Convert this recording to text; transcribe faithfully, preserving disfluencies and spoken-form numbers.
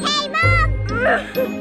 Hey, Mom!